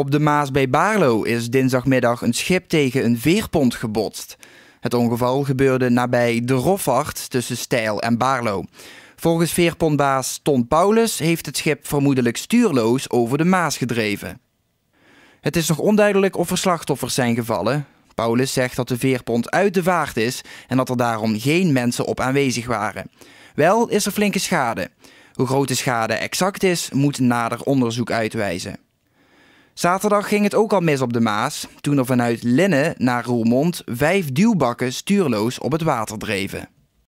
Op de Maas bij Baarlo is dinsdagmiddag een schip tegen een veerpont gebotst. Het ongeval gebeurde nabij de Rofvaart tussen Steil en Baarlo. Volgens veerpontbaas Ton Paulus heeft het schip vermoedelijk stuurloos over de Maas gedreven. Het is nog onduidelijk of er slachtoffers zijn gevallen. Paulus zegt dat de veerpont uit de vaart is en dat er daarom geen mensen op aanwezig waren. Wel is er flinke schade. Hoe groot de schade exact is, moet nader onderzoek uitwijzen. Zaterdag ging het ook al mis op de Maas, toen er vanuit Linnen naar Roermond 5 duwbakken stuurloos op het water dreven.